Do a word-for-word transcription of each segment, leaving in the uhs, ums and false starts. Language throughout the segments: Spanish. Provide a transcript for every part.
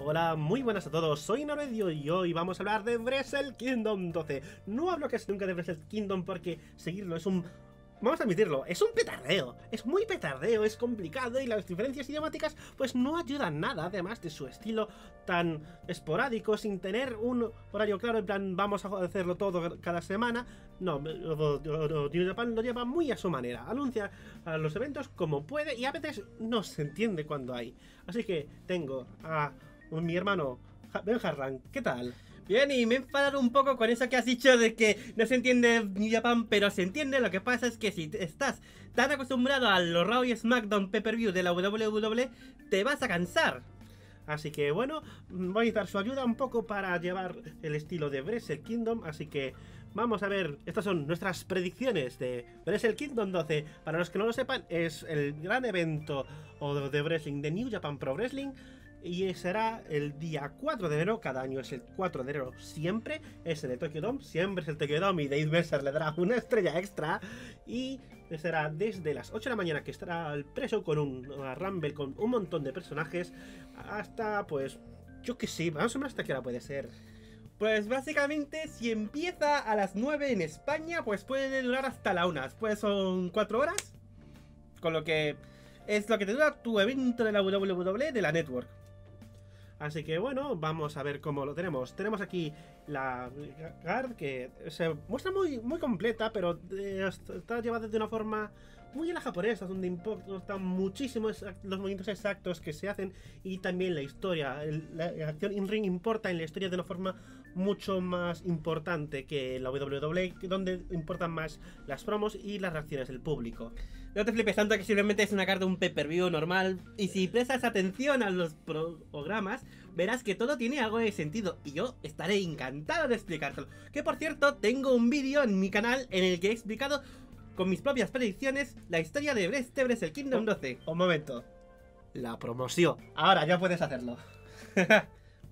Hola, muy buenas a todos, soy Noredio y hoy vamos a hablar de WrestleKingdom doce. No hablo casi nunca de WrestleKingdom porque seguirlo es un... Vamos a admitirlo, es un petardeo, es muy petardeo, es complicado y las diferencias idiomáticas pues no ayudan nada, además de su estilo tan esporádico, sin tener un horario claro, en plan vamos a hacerlo todo cada semana. No, New Japan lo lleva muy a su manera, anuncia a los eventos como puede y a veces no se entiende cuando hay. Así que tengo a mi hermano Ben Harran, ¿qué tal? Bien, y me he enfadado un poco con eso que has dicho de que no se entiende New Japan, pero se entiende. Lo que pasa es que si estás tan acostumbrado a los Raw y SmackDown pay-per-view de la W W E, te vas a cansar. Así que bueno, voy a dar su ayuda un poco para llevar el estilo de WrestleKingdom, así que vamos a ver, estas son nuestras predicciones de WrestleKingdom doce. Para los que no lo sepan, es el gran evento de wrestling de New Japan Pro Wrestling. Y será el día cuatro de enero, cada año es el cuatro de enero siempre, es en el Tokyo Dome, siempre es el Tokyo Dome y Dave Meltzer le dará una estrella extra. Y será desde las ocho de la mañana, que estará el pre-show con un uh, Rumble con un montón de personajes, hasta pues, yo que sé, vamos a ver hasta qué hora puede ser. Pues básicamente si empieza a las nueve en España, pues puede durar hasta la una, pues son cuatro horas, con lo que es lo que te dura tu evento de la W W E de la Network. Así que bueno, vamos a ver cómo lo tenemos. Tenemos aquí la card que se muestra muy, muy completa, pero está llevada de una forma muy a la japonesa, donde importan muchísimo los movimientos exactos que se hacen y también la historia. La acción in-ring importa en la historia de una forma mucho más importante que la W W E, donde importan más las promos y las reacciones del público. No te flipes tanto que simplemente es una carta de un pay-per-view normal, y si prestas atención a los programas verás que todo tiene algo de sentido y yo estaré encantado de explicártelo. Que por cierto, tengo un vídeo en mi canal en el que he explicado con mis propias predicciones la historia de este WrestleKingdom doce. Un momento, la promoción, ahora ya puedes hacerlo.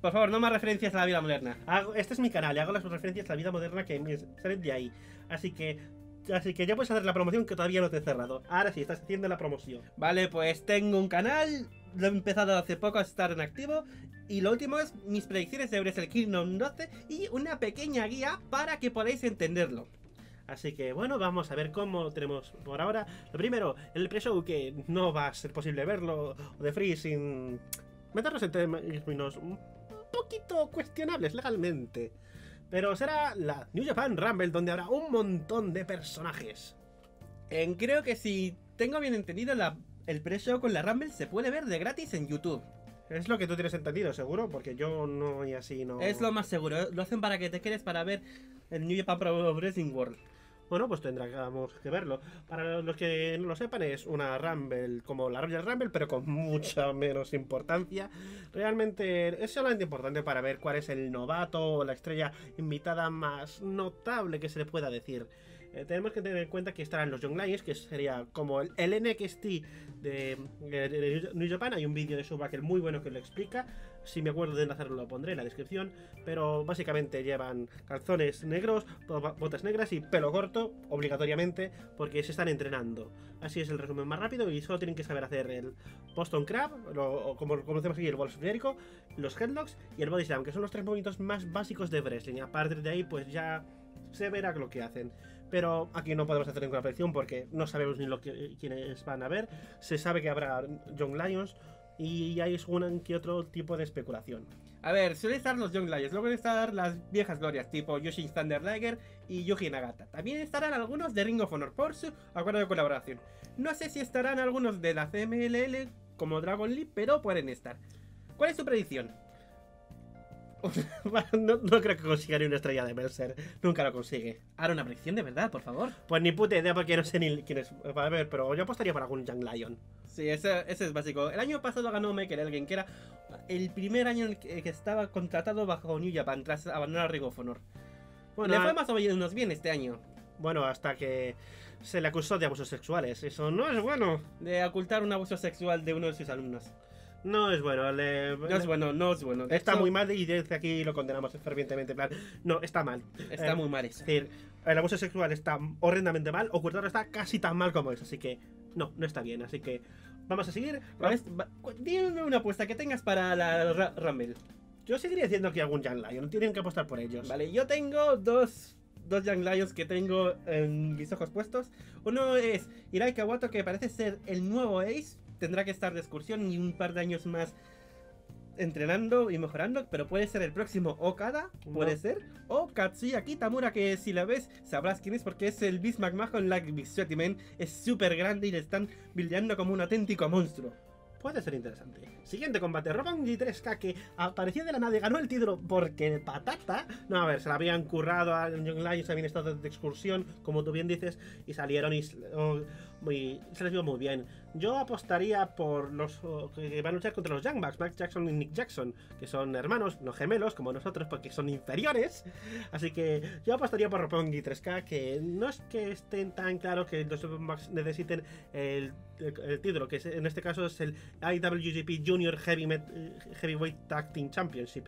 Por favor, no más referencias a la vida moderna. Hago, este es mi canal y hago las referencias a la vida moderna que me salen de ahí. Así que, así que ya puedes hacer la promoción, que todavía no te he cerrado. Ahora sí, estás haciendo la promoción. Vale, pues tengo un canal, lo he empezado hace poco a estar en activo. Y lo último es mis predicciones de WrestleKingdom doce y una pequeña guía para que podáis entenderlo. Así que bueno, vamos a ver cómo tenemos por ahora. Lo primero, el pre-show, que no va a ser posible verlo de free sin meternos en términos un poquito cuestionables legalmente. Pero será la New Japan Rumble, donde habrá un montón de personajes. En, creo que si tengo bien entendido, la, el pre-show con la Rumble se puede ver de gratis en YouTube. Es lo que tú tienes entendido, seguro, porque yo no y así no... Es lo más seguro, lo hacen para que te quedes para ver el New Japan Pro Wrestling World. Bueno, pues tendremos que verlo. Para los que no lo sepan, es una Rumble como la Royal Rumble, pero con mucha menos importancia. Realmente es solamente importante para ver cuál es el novato o la estrella invitada más notable que se le pueda decir. Eh, tenemos que tener en cuenta que estarán los Young Lions, que sería como el, el N X T de, de, de New Japan. Hay un vídeo de Schubacher muy bueno que lo explica. Si me acuerdo de enlazarlo lo pondré en la descripción. Pero básicamente llevan calzones negros, botas negras y pelo corto, obligatoriamente, porque se están entrenando. Así es el resumen más rápido, y solo tienen que saber hacer el Boston Crab, lo, o como conocemos aquí, el Wall of Jericho, los Headlocks y el Body Slam, que son los tres movimientos más básicos de wrestling. Aparte de ahí, pues ya se verá lo que hacen. Pero aquí no podemos hacer ninguna predicción porque no sabemos ni lo que, quiénes van a ver. Se sabe que habrá Young Lions y hay un que otro tipo de especulación. A ver, suelen estar los Young Lions, luego van a estar las viejas glorias tipo Yushin Thunder Liger y Yuji Nagata. También estarán algunos de Ring of Honor por su acuerdo de colaboración. No sé si estarán algunos de la C M L L como Dragon Lee, pero pueden estar. ¿Cuál es tu predicción? no, no creo que consiga ni una estrella de Meltzer. Nunca lo consigue. Ahora una predicción de verdad, por favor. Pues ni puta idea, porque no sé ni quién es. A ver, pero yo apostaría por algún Young Lion. Sí, ese, ese es básico. El año pasado ganó Michael Elgin, que era el primer año en el que estaba contratado bajo New Japan tras abandonar Ring of Honor. Bueno, le fue más o menos bien este año. Bueno, hasta que se le acusó de abusos sexuales. Eso no es bueno. De ocultar un abuso sexual de uno de sus alumnos. No es bueno, le, no le, es bueno, no es bueno. Está so, muy mal, y desde aquí lo condenamos fervientemente. En plan, no, está mal. Está eh, muy mal eso. Es decir, el abuso sexual está horrendamente mal, ocultarlo está casi tan mal como eso, así que no, no está bien. Así que Vamos a seguir. Dime una apuesta que tengas para la ra Rumble. Yo seguiría diciendo que algún Young Lion. Tienen que apostar por ellos. Vale, yo tengo dos, dos Young Lions que tengo en mis ojos puestos. Uno es Hirai Kawato, que parece ser el nuevo Ace. Tendrá que estar de excursión y un par de años más entrenando y mejorando, pero puede ser el próximo Okada, puede no. ser, o Katsuya Kitamura, que si la ves sabrás quién es porque es el Bismarck Mahon Black Big Sweaty Man, es súper grande y le están bildeando como un auténtico monstruo. Puede ser interesante. Siguiente combate, Roppongi tres K, que apareció de la nada y ganó el título porque patata. No, a ver, se la habían currado a Young Lions, habían estado de excursión, como tú bien dices, y salieron y, oh, y se les vio muy bien. Yo apostaría por los oh, que van a luchar contra los Jambacks, Max Jackson y Nick Jackson, que son hermanos, no gemelos como nosotros porque son inferiores. Así que yo apostaría por Roppongi tres K, que no es que estén tan claros que los Jambacks necesiten el, el, el título, que es, en este caso es el I W G P Junior Heavy Met, Heavyweight Tag Team Championship.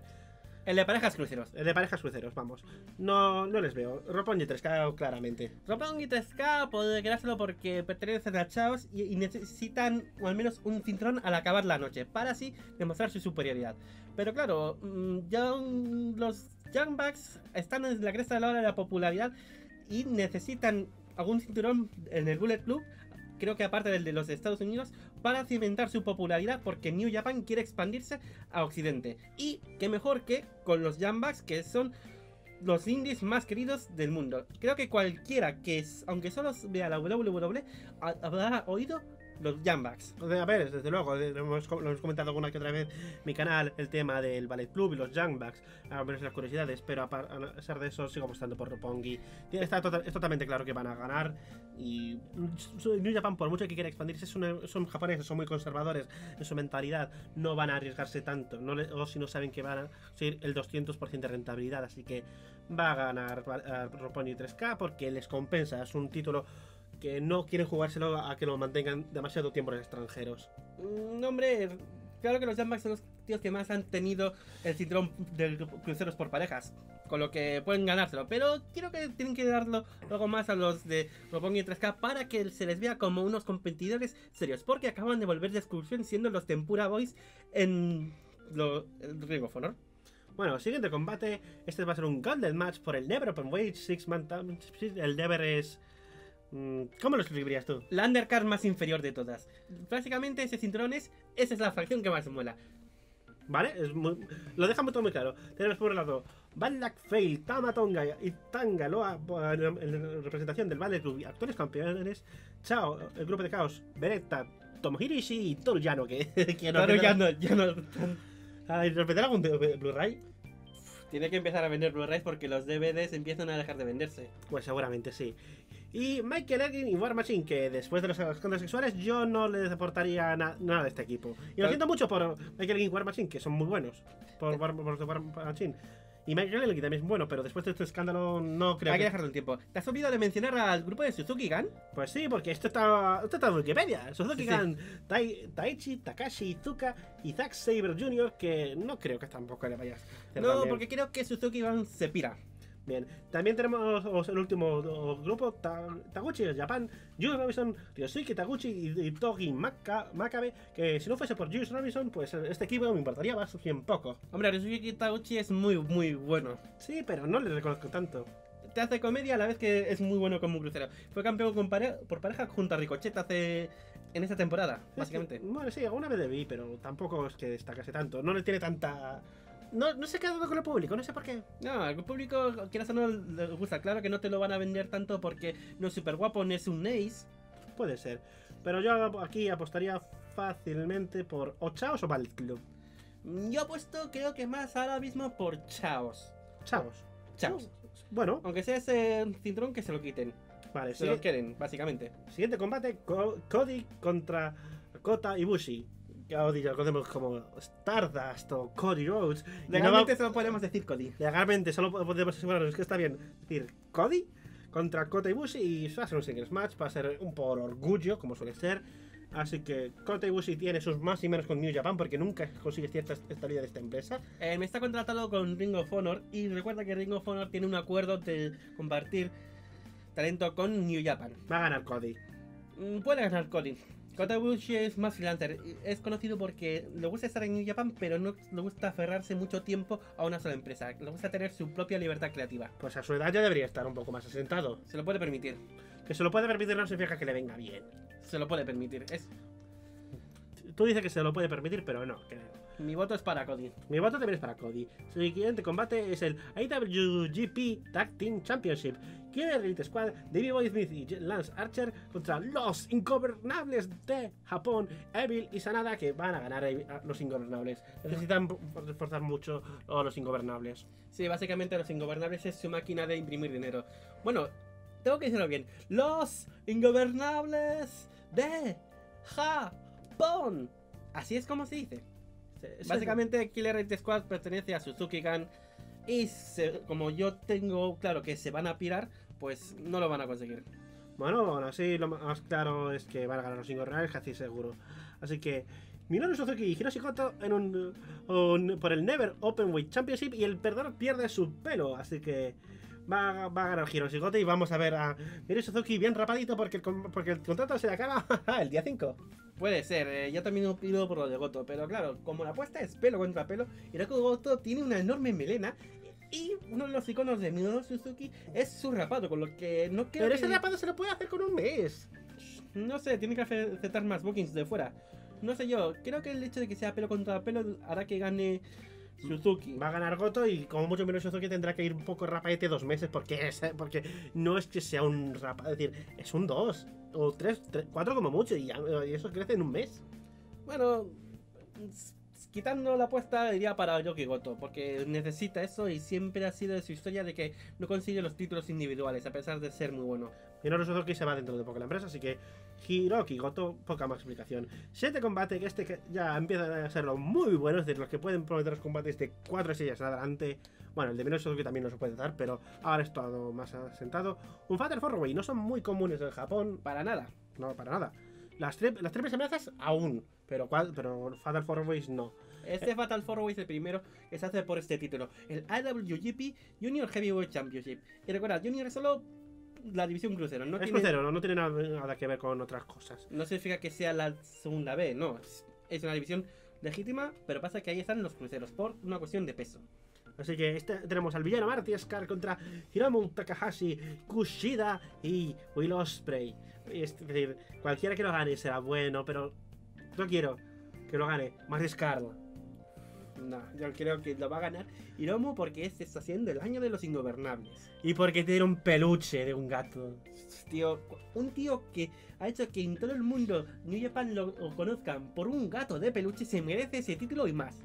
El de parejas cruceros. El de parejas cruceros, vamos. No, no les veo. Roppongi tres K claramente. Roppongi tres K puede quedárselo porque pertenecen a Chaos y, y necesitan o al menos un cinturón al acabar la noche para así demostrar su superioridad. Pero claro, ya los Jambacks están en la cresta de la ola de la popularidad y necesitan algún cinturón en el Bullet Club. Creo que aparte del de los Estados Unidos, para cimentar su popularidad, porque New Japan quiere expandirse a Occidente. Y qué mejor que con los Jambacks, que son los indies más queridos del mundo. Creo que cualquiera que, es, aunque solo vea la W W E, habrá oído los Jambacks. A ver, desde luego, lo hemos, lo hemos comentado alguna que otra vez mi canal, el tema del Ballet Club y los Jambacks, al menos las curiosidades, pero a, par, a pesar de eso sigo apostando por Roppongi. Está total, es totalmente claro que van a ganar y New Japan, por mucho que quiera expandirse, son, son japoneses, son muy conservadores en su mentalidad, no van a arriesgarse tanto, no le, o si no saben que van a seguir el doscientos por ciento de rentabilidad, así que va a ganar Roppongi tres K porque les compensa, es un título que no quieren jugárselo a que lo mantengan demasiado tiempo los extranjeros. No, hombre, claro que los Jambacks son los tíos que más han tenido el cinturón de cruceros por parejas, con lo que pueden ganárselo, pero creo que tienen que darlo algo más a los de Roppongi tres K para que se les vea como unos competidores serios, porque acaban de volver de excursión siendo los Tempura Boys en lo, el Ring of Honor. Bueno, siguiente combate, este va a ser un Gauntlet Match por el Never Open Weight Six-Man Championship. El Never es... ¿Cómo lo escribirías tú? La undercard más inferior de todas. Básicamente ese cinturón es... Esa es la facción que más mola. Vale, es muy, lo dejamos todo muy claro. Tenemos por un lado Bad Luck Fail, Tama Tonga y Tanga Loa en representación del Ballet Club, actuales campeones Chao, el grupo de Caos, Beretta, Tomohiro Ishii y Toru Yano. Que, que no, claro, ya no, ya no. Ay, ¿respetar algún Blu-ray? Tiene que empezar a vender Blu-rays porque los D V Ds empiezan a dejar de venderse. Pues seguramente sí. Y Michael Elgin y War Machine, que después de los escándalos sexuales yo no les aportaría na nada a este equipo. Y pero... lo siento mucho por Michael Elgin y War Machine, que son muy buenos. Por War, por War Machine. Y Michael Elgin también es bueno, pero después de este escándalo no creo. Hay que, que dejarlo un tiempo. ¿Te has olvidado de mencionar al grupo de Suzuki Gun? Pues sí, porque esto está, esto está en Wikipedia. Suzuki sí, Gun, sí. Tai, Taichi, Takashi, Izuka y Zack Sabre junior, que no creo que tampoco le vayas. No, también. Porque creo que Suzuki Gun se pira. Bien, también tenemos el último grupo, Taguchi de Japón, Jules Robinson, Ryosuke Taguchi y Togi Makabe, que si no fuese por Jules Robinson, pues este equipo me importaría más bien poco. Hombre, Ryosuke Taguchi es muy, muy bueno. Sí, pero no le reconozco tanto. Te hace comedia a la vez que es muy bueno como un crucero. Fue campeón con pare por pareja junto a Ricochet hace... en esta temporada, sí, básicamente. Es que, bueno, sí, alguna vez le vi, pero tampoco es que destacase tanto. No le tiene tanta... No, no se ha quedado con el público, no sé por qué. No, al público, quieras o no, le gusta. Claro que no te lo van a vender tanto porque no es súper guapo, no es un ace. Puede ser. Pero yo aquí apostaría fácilmente por o Chaos o Ballet Club. Yo apuesto, creo que más ahora mismo, por Chaos. Chaos. Chaos. Bueno. Aunque sea ese cinturón, que se lo quiten. Vale, se sí. lo quieren, básicamente. Siguiente combate, Cody contra Kota Ibushi. Cody lo conocemos como Stardust o Cody Rhodes. Legalmente no, solo podemos decir Cody. Legalmente solo podemos asegurarnos que está bien decir Cody contra Kota Ibushi y va a ser un singles match, va a ser un por orgullo, como suele ser. Así que Kota Ibushi tiene sus más y menos con New Japan porque nunca consigue cierta estabilidad de esta empresa. Eh, me está contratado con Ring of Honor y recuerda que Ring of Honor tiene un acuerdo de compartir talento con New Japan. Va a ganar Cody. Puede ganar Cody. Kota Ibushi es más freelancer, es conocido porque le gusta estar en New Japan, pero no le gusta aferrarse mucho tiempo a una sola empresa, le gusta tener su propia libertad creativa. Pues a su edad ya debería estar un poco más asentado. Se lo puede permitir. Que se lo puede permitir no significa que le venga bien. Se lo puede permitir, es... Tú dices que se lo puede permitir, pero no. Que... Mi voto es para Cody. Mi voto también es para Cody. Su siguiente combate es el I W G P Tag Team Championship. Killer Elite Squad, Davey Boy Smith y Lance Archer contra los Ingobernables de Japón, Evil y Sanada, que van a ganar a los Ingobernables. Necesitan reforzar mucho a los Ingobernables. Sí, básicamente los Ingobernables es su máquina de imprimir dinero. Bueno, tengo que decirlo bien. Los Ingobernables de Japón. Así es como se dice. Básicamente Killer Elite Squad pertenece a Suzuki Gun y se, como yo tengo claro que se van a pirar, pues no lo van a conseguir. Bueno, bueno, sí, lo más claro es que van a ganar los Ingobernables, casi seguro. Así que Minoru Suzuki y Hirooki Goto en un, un, por el Never Openweight Championship y el perdedor pierde su pelo, así que va, va a ganar Hirooki Goto y vamos a ver a Minoru Suzuki bien rapadito porque el, porque el contrato se le acaba el día cinco. Puede ser, eh, yo también opino por lo de Goto, pero claro, como la apuesta es pelo contra pelo, Hirooki Goto tiene una enorme melena y uno de los iconos de Minoru Suzuki es su rapado, con lo que no creo. Pero ese que... rapado se lo puede hacer con un mes. No sé, tiene que aceptar más bookings de fuera. No sé yo, creo que el hecho de que sea pelo contra pelo hará que gane Suzuki. Va a ganar Goto y como mucho menos Suzuki tendrá que ir un poco rapadete dos meses porque, es, porque no es que sea un rapado, es decir, es un dos o tres, tres cuatro como mucho y, y eso crece en un mes. Bueno, quitando la apuesta iría para Yoki Goto porque necesita eso y siempre ha sido de su historia de que no consigue los títulos individuales a pesar de ser muy bueno. Minoru Suzuki se va dentro de poco de la empresa, así que Hirooki Goto, poca más explicación. Siguiente combate, que este que ya empiezan a serlo muy buenos, de los que pueden prometer los combates de cuatro estrellas adelante. Bueno, el de Minoru Suzuki también nos puede dar, pero ahora es todo más asentado. Un Fatal Four-Way, no son muy comunes en Japón, para nada, no, para nada. Las, tri las triples amenazas aún, pero, pero Fatal Four-Ways no. Este Fatal Four-Way es el primero que se hace por este título, el I W G P Junior Heavyweight Championship. Y recuerda, Junior es solo... la división crucero, no es tiene... crucero, no, no tiene nada, nada que ver con otras cosas. No significa que sea la segunda B, no. Es una división legítima, pero pasa que ahí están los cruceros por una cuestión de peso. Así que este, tenemos al villano Marty Scar contra Hiromu Takahashi, Kushida y Will Ospreay. Es decir, cualquiera que lo gane será bueno, pero no quiero que lo gane Marty Scar. No, yo creo que lo va a ganar Hiromu porque este está haciendo el año de los Ingobernables. Y porque tiene un peluche de un gato. Tío, un tío que ha hecho que en todo el mundo New Japan lo, lo conozcan por un gato de peluche se merece ese título y más.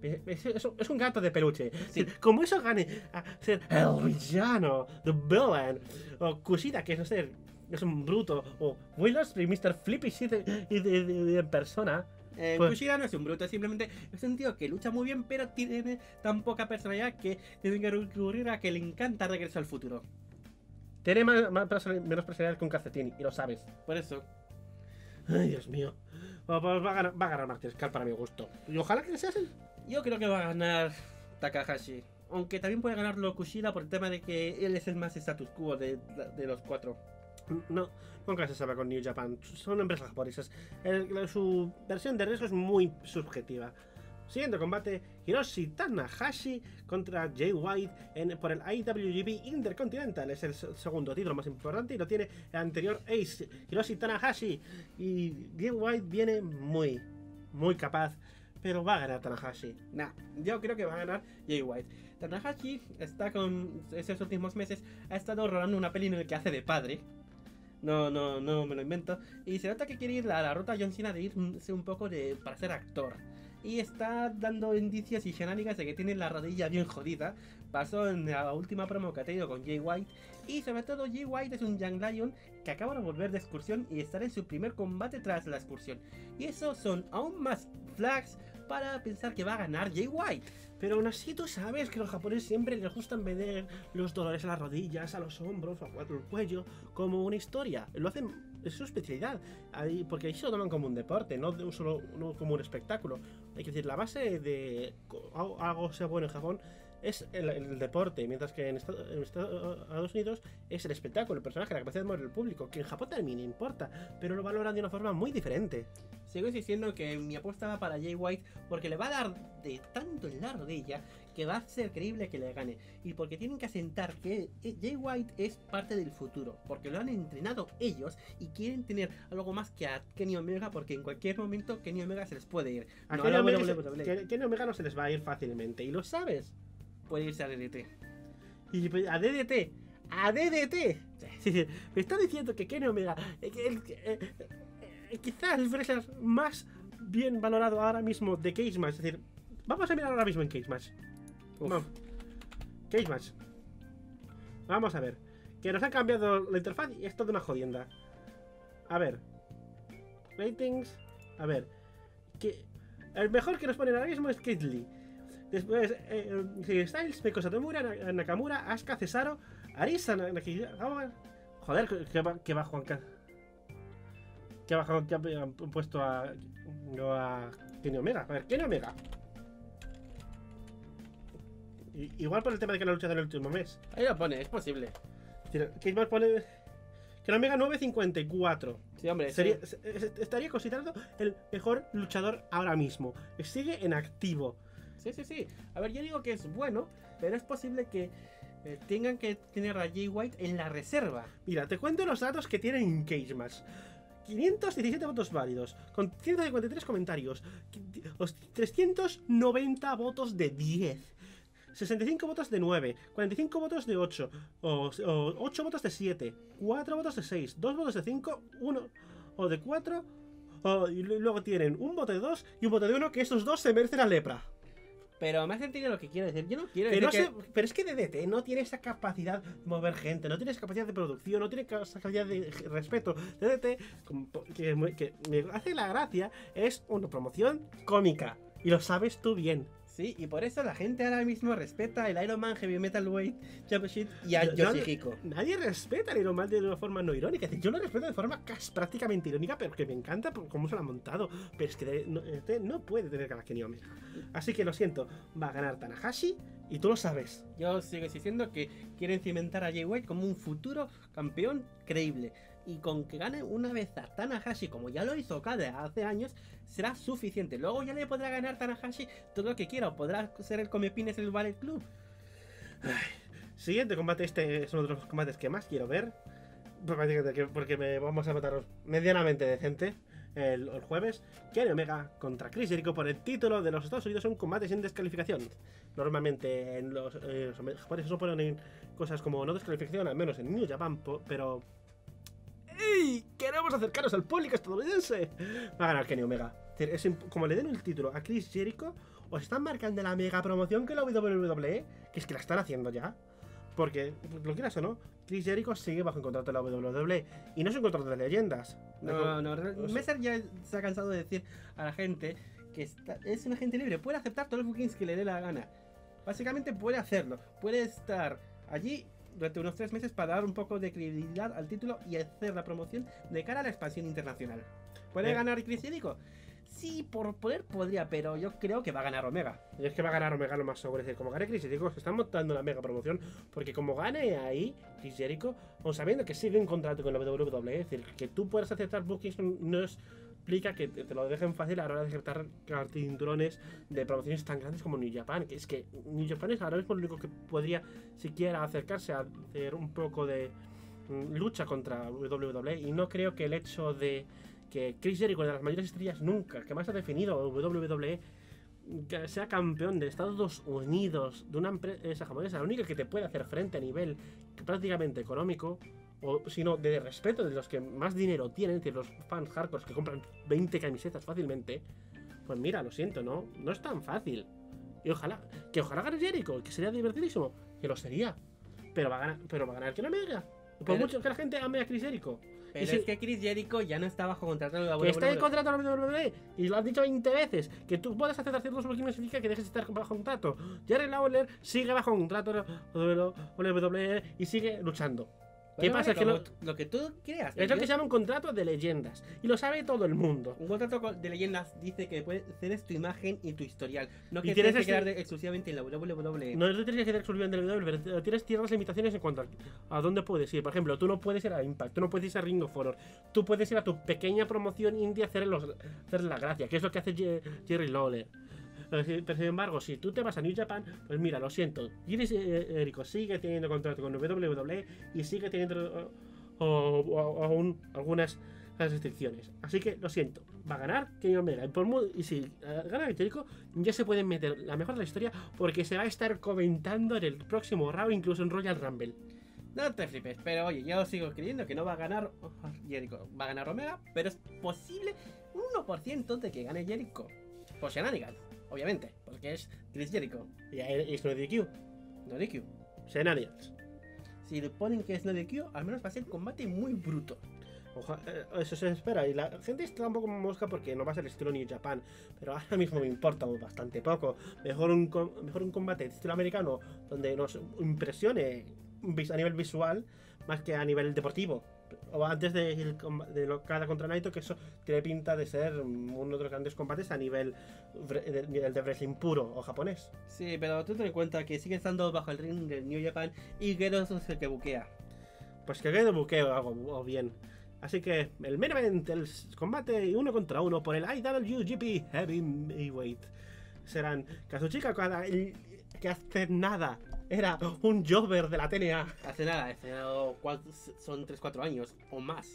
Es, es, es un gato de peluche. Sí. Como eso gane a ser el villano, the villain, o Kushida, que es no sé, es un bruto, o Will Ospreay, mister Flippy y de, de, de, de, de persona. Eh, pues, Kushida no es un bruto, simplemente es un tío que lucha muy bien, pero tiene tan poca personalidad que tiene que recurrir a que le encanta Regreso al Futuro. Tiene más, más personal, menos personalidad que un calcetín, y lo sabes. Por eso. Ay, Dios mío. Bueno, pues va a ganar, va a ganar Marty Scar para mi gusto. Y ojalá que sea él. Yo creo que va a ganar Takahashi. Aunque también puede ganarlo Kushida por el tema de que él es el más status quo de, de los cuatro. No, nunca se sabe con New Japan. Son empresas japonesas. El, su versión de riesgo es muy subjetiva. Siguiente combate: Hiroshi Tanahashi contra Jay White en, por el I W G P Intercontinental. Es el segundo título más importante y lo tiene el anterior Ace, Hiroshi Tanahashi. Y Jay White viene muy, muy capaz. Pero va a ganar Tanahashi. Nah, yo creo que va a ganar Jay White. Tanahashi está con. Esos últimos meses ha estado rodando una peli en la que hace de padre. No, no, no me lo invento. Y se nota que quiere ir a la ruta John Cena de irse un poco de, para ser actor. Y está dando indicios y shenanigans de que tiene la rodilla bien jodida. Pasó en la última promo que ha tenido con Jay White. Y sobre todo Jay White es un Young Lion que acaba de volver de excursión y estar en su primer combate tras la excursión. Y eso son aún más flags para pensar que va a ganar Jay White. Pero aún así tú sabes que los japoneses siempre les gustan vender los dolores a las rodillas, a los hombros, al cuello, como una historia. Lo hacen, es su especialidad, ahí, porque ahí se lo toman como un deporte, no, de un solo, no como un espectáculo. Hay que decir, la base de algo sea bueno en Japón es el, el deporte, mientras que en, Estado, en Estados Unidos es el espectáculo, el personaje, la capacidad de mover el público, que en Japón también importa, pero lo valoran de una forma muy diferente. Sigo diciendo que mi apuesta va para Jay White porque le va a dar de tanto en la rodilla que va a ser creíble que le gane, y porque tienen que asentar que Jay White es parte del futuro, porque lo han entrenado ellos y quieren tener algo más que a Kenny Omega, porque en cualquier momento Kenny Omega se les puede ir. A no, Kenny, no, Omega, no, no, no, Kenny Omega no se les va a ir fácilmente, y lo sabes. Puede irse a D D T. Y a D D T, a D D T. Sí, sí. Me está diciendo que Kenny Omega, eh, eh, eh, quizás el wrestler más bien valorado ahora mismo de Cagematch. Es decir, vamos a mirar ahora mismo en Cagematch. No. Cagematch. Vamos a ver. Que nos han cambiado la interfaz y es toda una jodienda. A ver. Ratings. A ver. Que el mejor que nos ponen ahora mismo es Kid Lee. Después, eh, Styles, Meiko Satomura, Nakamura, Asuka, Cesaro, Arisa, Nakizawa. Joder, que va, que va Juan K. Que va Juan, que han puesto a. No a. Kenny Omega. A ver, Kenny Omega. I, igual por el tema de que no ha luchado en el último mes. Ahí lo pone, es posible. ¿Qué más pone? Kenny Omega nueve cincuenta y cuatro. Sí, hombre. Sería, sí. Estaría considerado el mejor luchador ahora mismo. Sigue en activo. Sí, sí, sí. A ver, yo digo que es bueno, pero es posible que eh, tengan que tener a Jay White en la reserva. Mira, te cuento los datos que tienen en Cagematch. quinientos diecisiete votos válidos, con ciento cincuenta y tres comentarios, trescientos noventa votos de diez, sesenta y cinco votos de nueve, cuarenta y cinco votos de ocho, ocho votos de siete, cuatro votos de seis, dos votos de cinco, uno o de cuatro, o, y luego tienen un voto de dos y un voto de uno, que estos dos se merecen la lepra. Pero me has entendido lo que quiero decir. Yo no quiero decir. Pero, no que... se... Pero es que D D T no tiene esa capacidad de mover gente, no tiene esa capacidad de producción, no tiene esa capacidad de respeto. D D T, que, que me hace la gracia, es una promoción cómica. Y lo sabes tú bien. Sí, y por eso la gente ahora mismo respeta el Iron Man Heavy Metal Weight Championship y a yo, Yoshihiko. No, nadie respeta el Iron Man de una forma no irónica. Es decir, yo lo respeto de forma casi, prácticamente irónica, pero que me encanta por cómo se lo han montado. Pero es que no, no puede tener cara que ni hombre. Así que lo siento, va a ganar Tanahashi y tú lo sabes. Yo sigo diciendo que quieren cimentar a Jay White como un futuro campeón creíble. Y con que gane una vez a Tanahashi, como ya lo hizo Okada hace años, será suficiente. Luego ya le podrá ganar Tanahashi todo lo que quiera, o podrá ser el comepines del Bullet Club. Ay, siguiente combate, este es uno de los combates que más quiero ver. Porque me vamos a matar medianamente decente el, el jueves. Kenny Omega contra Chris Jericho por el título de los Estados Unidos, un combate sin descalificación. Normalmente en los eh, japoneses no ponen cosas como no descalificación, al menos en New Japan, pero... ¡Ey! ¡Queremos acercarnos al público estadounidense! Va a ganar Kenny Omega. Es como le den el título a Chris Jericho, os están marcando la mega promoción que la W W E, que es que la están haciendo ya. Porque, lo quieras o no, Chris Jericho sigue bajo el contrato de la W W E. Y no es un contrato de leyendas. No, no, no. Messer ya se ha cansado de decir a la gente que está, es un agente libre. Puede aceptar todos los bookings que le dé la gana. Básicamente puede hacerlo. Puede estar allí durante unos tres meses para dar un poco de credibilidad al título y hacer la promoción de cara a la expansión internacional. ¿Puede eh. ganar Chris Jericho? Sí, por poder podría, pero yo creo que va a ganar Omega. Y es que va a ganar Omega lo más seguro. Es decir, como gane Chris Jericho, se están montando la mega promoción, porque como gane ahí Chris Jericho, o sabiendo que sigue un contrato con la W W E, es decir, que tú puedas aceptar bookings no explica que te lo dejen fácil a la hora de aceptar cinturones de promociones tan grandes como New Japan, que es que New Japan es ahora mismo lo único que podría siquiera acercarse a hacer un poco de lucha contra W W E, y no creo que el hecho de que Chris Jericho, de las mayores estrellas nunca, que más ha definido W W E, que sea campeón de Estados Unidos, de una empresa japonesa, la única que te puede hacer frente a nivel prácticamente económico, o sino de respeto de los que más dinero tienen, es decir, los fans hardcore que compran veinte camisetas fácilmente, pues mira, lo siento, no, no es tan fácil. Y ojalá, que ojalá gane Jericho, que sería divertidísimo, que lo sería, pero va a ganar, pero va a ganar que no me diga. Por pero, mucho que la gente ame a Chris Jericho. Pero si, es que Chris Jericho ya no está bajo contrato de la W W E. Que está en contrato de la W W E. Y lo han dicho veinte veces. Que tú puedas hacer ciertos bookings no significa que dejes de estar bajo contrato. Jerry Lawler sigue bajo contrato de la W W E y sigue luchando. ¿Qué pasa? Es que lo, lo que tú creas. Es lo que se llama un contrato de leyendas. Y lo sabe todo el mundo. Un contrato de leyendas dice que puedes hacer tu imagen y tu historial. No que tienes que quedar exclusivamente en la doble u doble u e. No, no tienes que quedar exclusivamente en la doble u doble u e, pero tienes ciertas limitaciones en cuanto a, a dónde puedes ir. Por ejemplo, tú no puedes ir a Impact, tú no puedes ir a Ring of Honor, tú puedes ir a tu pequeña promoción indie a hacer, los, hacer la gracia, que es lo que hace Jerry, Jerry Lawler. Pero sin embargo, si tú te vas a New Japan, pues mira, lo siento, Jericho sigue teniendo contrato con doble u doble u e y sigue teniendo o, o, o, aún algunas restricciones. Así que lo siento, va a ganar Kenny Omega. Y, por, y si gana Jericho, ya se pueden meter la mejor de la historia porque se va a estar comentando en el próximo round, incluso en Royal Rumble. No te flipes, pero oye, yo sigo creyendo que no va a ganar Jericho. Va a ganar Omega, pero es posible un uno por ciento de que gane Jericho. Por shenanigans. Obviamente, porque es Chris Jericho. Y es no D Q. No D Q. Shenanigans. Si le ponen que es no D Q, al menos va a ser combate muy bruto. Oja, eso se espera. Y la gente está un poco mosca porque no va a ser estilo New Japan. Pero ahora mismo me importa bastante poco. Mejor un, mejor un combate de estilo americano donde nos impresione a nivel visual más que a nivel deportivo. O antes de, el, de Okada contra Naito, que eso tiene pinta de ser uno de los grandes combates a nivel de, de, de wrestling puro o japonés. Sí, pero tú ten en cuenta que sigue estando bajo el ring del New Japan y Gedo es el que buquea. Pues que Gedo buqueo hago bien. Así que el main event, el combate uno contra uno por el I W G P Heavyweight serán Kazuchika Okada, el que hace nada era un jobber de la T N A. Hace nada, hace nada, son tres cuatro años o más.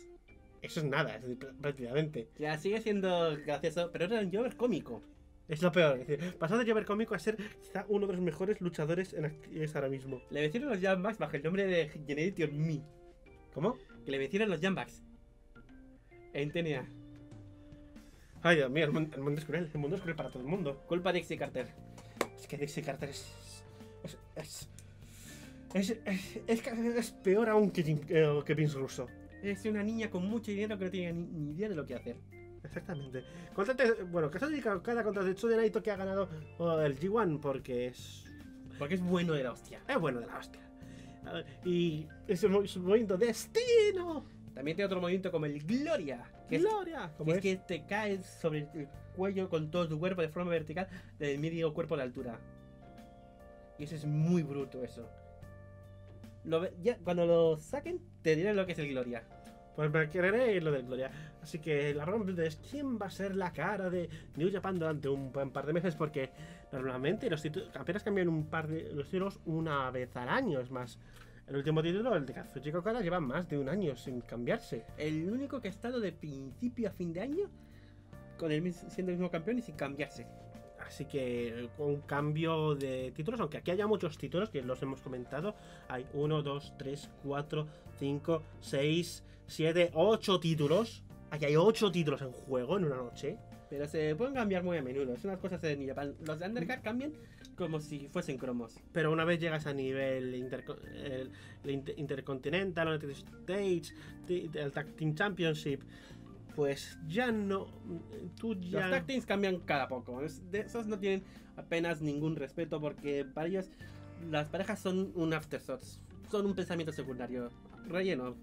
Eso es nada, es, prácticamente. Ya sigue siendo gracioso, pero era un jobber cómico. Es lo peor, es decir, pasó de jobber cómico a ser quizá uno de los mejores luchadores en actividades ahora mismo. Le vencieron los Jambacks bajo el nombre de Generation Me. ¿Cómo? Que le vencieron los Jambacks en T N A. Ay, Dios mío, el mundo, el mundo es cruel, el mundo es cruel para todo el mundo. Culpa de Dixie Carter. Es que Dixie Carter es... Es es es, es, es es peor aún que, eh, que Vince Russo. Es una niña con mucho dinero que no tiene ni, ni idea de lo que hacer. Exactamente. Contate, bueno, Kazuchika Okada contra Tetsuya Naito, que ha ganado oh, el G uno porque es... Porque es bueno de la hostia. Es bueno de la hostia. Uh, y es un, es un movimiento destino. También tiene otro movimiento como el Gloria. Que Gloria. Es, ¿Cómo es? Que te caes sobre el cuello con todo tu cuerpo de forma vertical desde el medio cuerpo a la altura. Y eso es muy bruto, eso. Lo, ya, cuando lo saquen, te diré lo que es el Gloria. Pues me creeré lo del Gloria. Así que la Rumble es quién va a ser la cara de New Japan durante un buen par de meses, porque normalmente los títulos apenas cambian un par de los títulos una vez al año. Es más, el último título, el de Kazuchika Okada, lleva más de un año sin cambiarse. El único que ha estado de principio a fin de año con el, siendo el mismo campeón y sin cambiarse. Así que con un cambio de títulos, aunque aquí haya muchos títulos que los hemos comentado, hay uno, dos, tres, cuatro, cinco, seis, siete, ocho títulos. Aquí hay ocho títulos en juego en una noche. Pero se pueden cambiar muy a menudo, es unas cosas de New Japan. Los de Undercard cambian como si fuesen cromos. Pero una vez llegas a nivel interco el, el inter Intercontinental, el Stage, el Tag Team Championship... Pues ya no. Tú ya... Los tag teams cambian cada poco. De esos no tienen apenas ningún respeto porque para ellos las parejas son un afterthought. Son un pensamiento secundario. Relleno.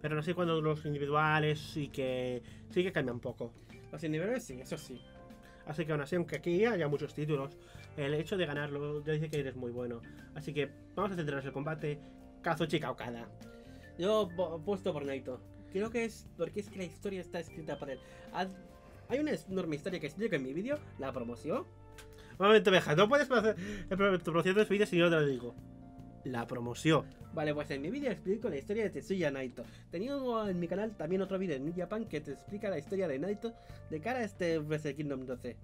Pero no sé cuando los individuales sí que, sí que cambian poco. Los individuales sí, eso sí. Así que aún así, aunque aquí haya muchos títulos, el hecho de ganarlo ya dice que eres muy bueno. Así que vamos a centrarnos en el combate. Kazuchika Okada. Yo puesto por Naito. Creo que es porque es que la historia está escrita para él. Hay una enorme historia que explico en mi vídeo, la promoción. Un momento, Beja, no puedes hacer el promoción de los vídeos si yo te lo digo. La promoción. Vale, pues en mi vídeo explico la historia de Tetsuya Naito. Tenía en mi canal también otro vídeo en New Japan que te explica la historia de Naito de cara a este WrestleKingdom doce.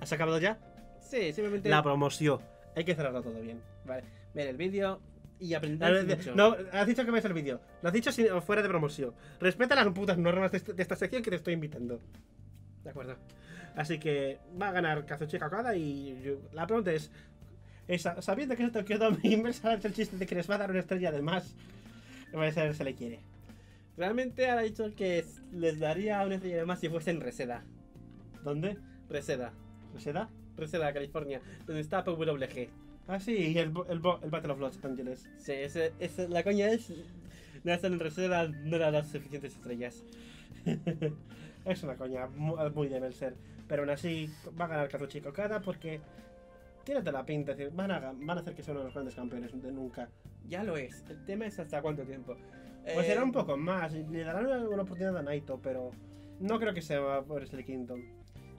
¿Has acabado ya? Sí, simplemente... La promoción. Hay que cerrarlo todo bien. Vale, ver el vídeo... Y aprender. No, has dicho que veas el vídeo. Lo has dicho sin, fuera de promoción. Respeta las putas normas de, de esta sección que te estoy invitando. De acuerdo. Así que va a ganar Kazuchika Okada y yo, la pregunta es, es sabiendo que es el Tokyo Dome y me sale el chiste de que les va a dar una estrella de más, me parece que se le quiere. Realmente ha dicho que les daría una estrella de más si fuesen Reseda. ¿Dónde? Reseda. ¿Reseda? Reseda, California, donde está P W G. Ah, sí, y el, el, el Battle of Los Angeles. Sí, ese, ese, la coña es... No, hasta en reserva no era las suficientes estrellas. Es una coña muy de vencer. Pero aún así va a ganar Kazuchika Okada porque... Tiene toda la pinta, es decir, van a, van a hacer que sea uno de los grandes campeones de nunca. Ya lo es, el tema es hasta cuánto tiempo. Pues eh... será un poco más, le darán una, una oportunidad a Naito, pero no creo que sea por WrestleKingdom.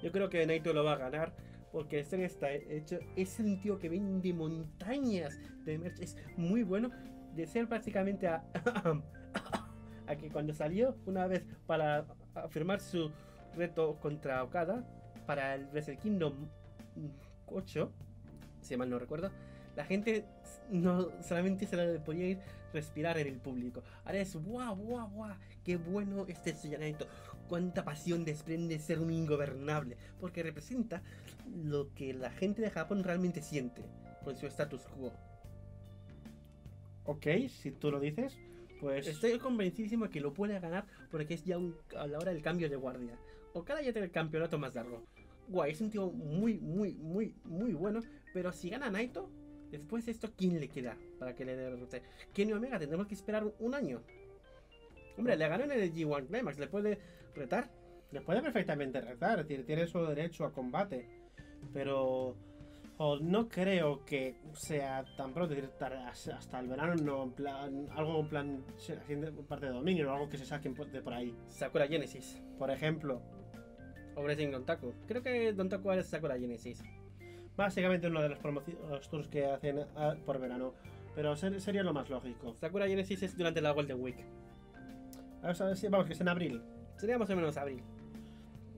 Yo creo que Naito lo va a ganar, porque este está hecho, es un tío que vende montañas de merch, es muy bueno, de ser prácticamente a, a que cuando salió una vez para firmar su reto contra Okada para el WrestleKingdom ocho, si mal no recuerdo, la gente no solamente se la podía ir respirar en el público. Ahora es guau, guau, guau, qué bueno este Naito, cuánta pasión desprende ser un ingobernable, porque representa lo que la gente de Japón realmente siente con su status quo. Ok, si tú lo dices, pues... Estoy convencidísimo que lo puede ganar porque es ya un, a la hora del cambio de guardia. Okada ya tiene el campeonato más largo. Guay, es un tío muy, muy, muy, muy bueno. Pero si gana Naito, después de esto, ¿quién le queda para que le derrote? Kenny Omega, tendremos que esperar un año. Hombre, le ganó en el G uno Climax, ¿le puede retar? Le puede perfectamente retar, es decir, tiene su derecho a combate. Pero oh, no creo que sea tan pronto, es decir, hasta el verano, no, en plan, algo en plan, parte de dominio o algo que se saquen de por ahí. Sakura Genesis, por ejemplo. Hombre, sin Don Taku. Creo que Don Taku es Sakura Genesis. Básicamente uno de los, los tours que hacen a, por verano. Pero ser, sería lo más lógico. Sakura Genesis es durante la Golden Week. Vamos a ver si vamos, que es en abril. Sería más o menos abril.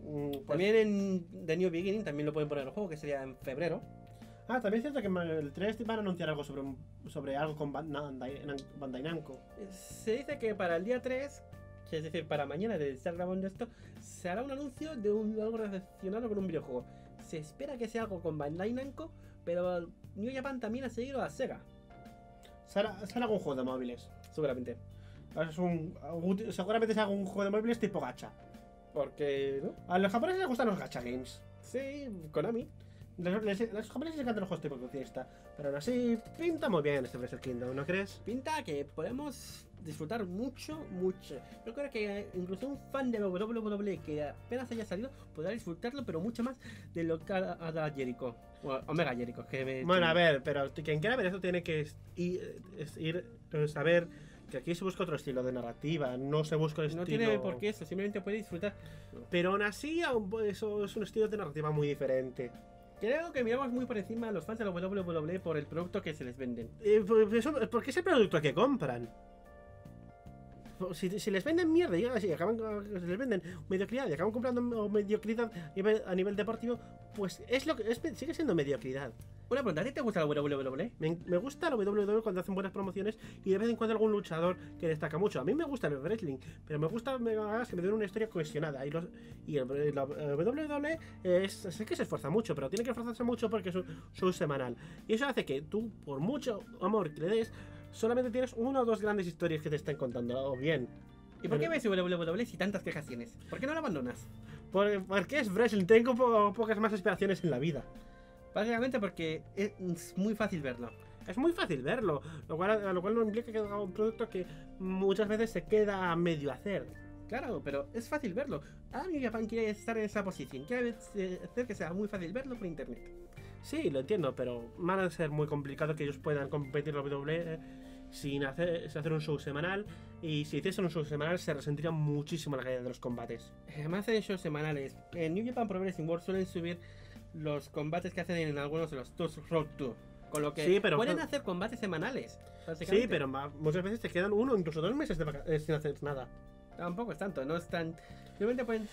Mm, pues, también en The New Beginning también lo pueden poner en el juego, que sería en febrero. Ah, también es cierto que el tres van a anunciar algo sobre, sobre algo con Bandai, Bandai Namco. Se dice que para el día tres... Es decir, para mañana de estar grabando esto, se hará un anuncio de un, algo relacionado con un videojuego. Se espera que sea algo con Bandai Namco, pero New Japan también ha seguido a Sega. ¿Será, será un juego de móviles? Seguramente. Es un, seguramente será un juego de móviles tipo gacha. Porque ¿no? A los japoneses les gustan los gacha games. Sí, Konami. Les, les, los japoneses encantan los juegos tipo crucista. Pero aún así, pinta muy bien este WrestleKingdom, ¿no crees? Pinta que podemos disfrutar mucho, mucho. Yo creo que incluso un fan de W W E que apenas haya salido podrá disfrutarlo, pero mucho más de lo que ha dado Jericho. Bueno, Omega Jericho. Que me... Bueno, a ver, pero quien quiera ver esto tiene que ir, ir saber que aquí se busca otro estilo de narrativa, no se busca el estilo... No tiene por qué eso, simplemente puede disfrutar. Pero aún así, eso es un estilo de narrativa muy diferente. Creo que miramos muy por encima a los fans de la W W E por el producto que se les venden. Eh, porque es el producto que compran. Si, si les venden mierda y si acaban, si les venden mediocridad y acaban comprando mediocridad a nivel deportivo, pues es lo que es, sigue siendo mediocridad. Una pregunta, ¿a ti te gusta la W W E? Me, me gusta la W W E cuando hacen buenas promociones y de vez en cuando algún luchador que destaca mucho. A mí me gusta el wrestling, pero me gusta que me den una historia cohesionada. Y, los, y el, la W W E es, sé que se esfuerza mucho, pero tiene que esforzarse mucho porque es un, su semanal. Y eso hace que tú, por mucho amor que le des, solamente tienes una o dos grandes historias que te están contando, o bien. ¿Y por qué ves W W E si tantas quejas tienes? ¿Por qué no la abandonas? Por, porque es wrestling, tengo po pocas más aspiraciones en la vida. Básicamente porque es muy fácil verlo. Es muy fácil verlo, lo cual, lo cual no implica que haga un producto que muchas veces se queda a medio hacer. Claro, pero es fácil verlo. Ah, New Japan quiere estar en esa posición, quiere hacer que sea muy fácil verlo por internet. Sí, lo entiendo, pero van a ser muy complicado que ellos puedan competir en la W W E sin hacer, sin hacer un show semanal. Y si hiciesen un show semanal, se resentiría muchísimo la calidad de los combates. Además, en shows semanales, en New Japan Pro Wrestling World suelen subir los combates que hacen en algunos de los tours Road Tour. Con lo que sí, pero pueden hacer combates semanales. Sí, pero muchas veces te quedan uno, incluso dos meses de sin hacer nada. Tampoco es tanto, no es tan... Simplemente pueden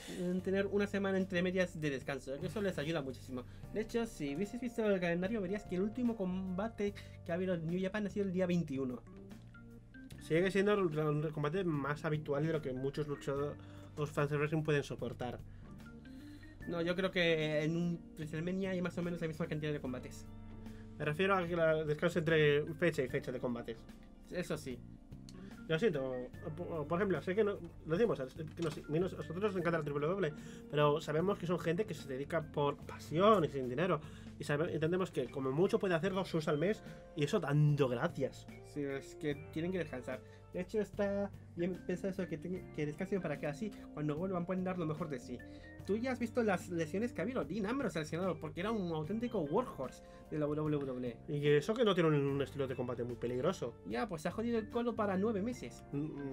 tener una semana entre medias de descanso. Eso les ayuda muchísimo. De hecho, si hubieses visto el calendario, verías que el último combate que ha habido en New Japan ha sido el día veintiuno. Sigue siendo el combate más habitual de lo que muchos luchadores, los fans de wrestling pueden soportar. No, yo creo que en un WrestleMania hay más o menos la misma cantidad de combates. Me refiero a que el descanso entre fecha y fecha de combates. Eso sí. Lo siento, por ejemplo, sé que no, lo decimos, que nos, nosotros nos encanta la triple doble, pero sabemos que son gente que se dedica por pasión y sin dinero, y sabe, entendemos que como mucho puede hacer dos shows al mes, y eso dando gracias. Sí, es que tienen que descansar. De hecho, está bien pensado eso, que, te, que descansen para que así, cuando vuelvan, pueden dar lo mejor de sí. Tú ya has visto las lesiones que ha habido. Dean Ambrose lesionado porque era un auténtico workhorse de la doble u doble u E. Y eso que no tiene un estilo de combate muy peligroso. Ya, pues se ha jodido el codo para nueve meses.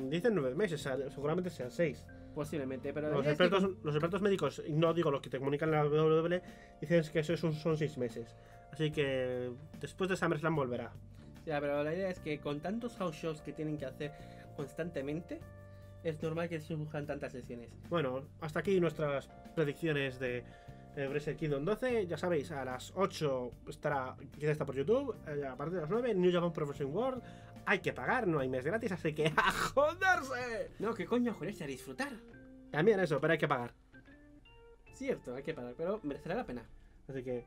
Dicen nueve meses, seguramente sean seis. Posiblemente, pero... Los expertos, que... los expertos médicos, no digo los que te comunican la doble u doble u E, dicen que eso son, son seis meses. Así que después de SummerSlam volverá. Ya, pero la idea es que con tantos house shows que tienen que hacer constantemente, es normal que surjan tantas lesiones. Bueno, hasta aquí nuestras predicciones de WrestleKingdom doce. Ya sabéis, a las ocho estará, quizá está por YouTube, a partir de las nueve, New Japan Pro Wrestling World. Hay que pagar, no hay mes gratis, así que ¡a joderse! No, ¿qué coño joderse? A disfrutar. También eso, pero hay que pagar. Cierto, hay que pagar, pero merecerá la pena. Así que,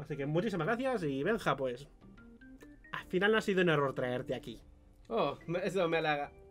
así que muchísimas gracias y Benja, pues... Al final no ha sido un error traerte aquí. Oh, eso me halaga.